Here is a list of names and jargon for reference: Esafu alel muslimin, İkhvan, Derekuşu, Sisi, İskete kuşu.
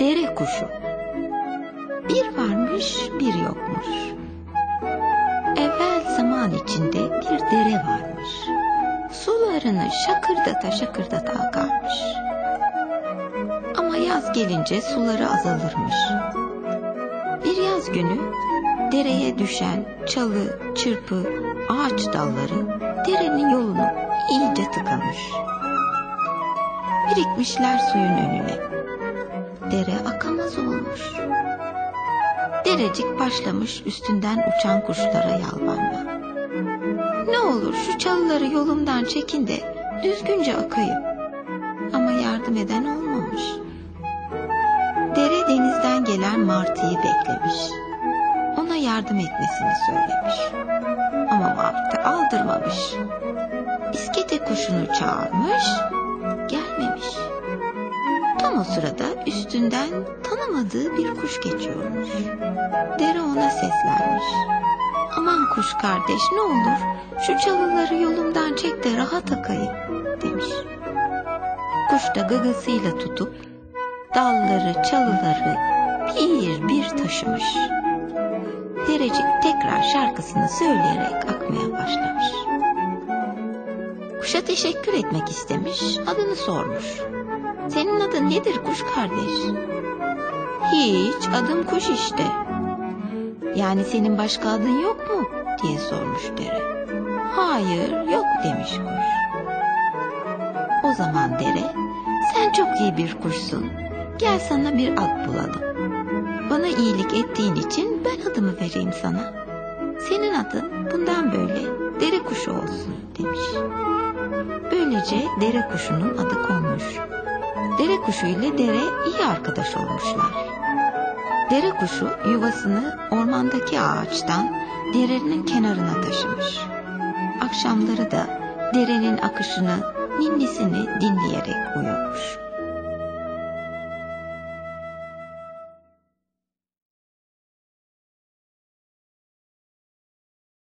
dere kuşu. Bir varmış, bir yokmuş. Evvel zaman içinde bir dere varmış. Sularını şakırdata şakırdata akarmış. Ama yaz gelince suları azalırmış. Bir yaz günü dereye düşen çalı, çırpı, ağaç dalları derenin yolunu iyice tıkamış. Birikmişler suyun önüne. Dere akamaz olmuş. Derecik başlamış üstünden uçan kuşlara yalvarma. Ne olur şu çalıları yolumdan çekin de düzgünce akayım. Ama yardım eden olmamış. Dere denizden gelen martıyı beklemiş. Ona yardım etmesini söylemiş. Ama martı aldırmamış. İskete kuşunu çağırmış, gelmemiş. Tam o sırada üstünden tanımadığı bir kuş geçiyormuş. Dere ona seslenmiş. Aman kuş kardeş, ne olur şu çalıları yolumdan çek de rahat akayım demiş. Kuş da gagasıyla tutup dalları çalıları bir bir taşımış. Derecik tekrar şarkısını söyleyerek akmaya başlamış. Kuşa teşekkür etmek istemiş, adını sormuş. Senin adın nedir kuş kardeş? Hiç, adım kuş işte. Yani senin başka adın yok mu? diye sormuş dere. Hayır, yok demiş kuş. O zaman dere, sen çok iyi bir kuşsun. Gel sana bir ad bulalım. Bana iyilik ettiğin için ben adımı vereyim sana. Senin adın bundan böyle dere kuşu olsun demiş. Böylece dere kuşunun adı konmuş. Dere kuşu ile dere iyi arkadaş olmuşlar. Dere kuşu yuvasını ormandaki ağaçtan derenin kenarına taşımış. Akşamları da derenin akışını, ninnisini dinleyerek uyumuş.